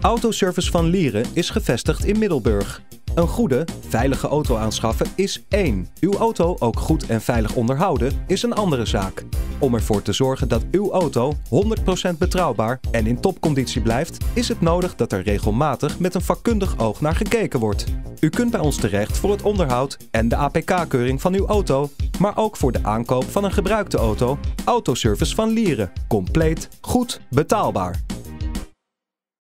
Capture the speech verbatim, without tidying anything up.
Autoservice van Liere is gevestigd in Middelburg. Een goede, veilige auto aanschaffen is één. Uw auto ook goed en veilig onderhouden is een andere zaak. Om ervoor te zorgen dat uw auto honderd procent betrouwbaar en in topconditie blijft, is het nodig dat er regelmatig met een vakkundig oog naar gekeken wordt. U kunt bij ons terecht voor het onderhoud en de A P K-keuring van uw auto, maar ook voor de aankoop van een gebruikte auto. Autoservice van Liere. Compleet, goed, betaalbaar.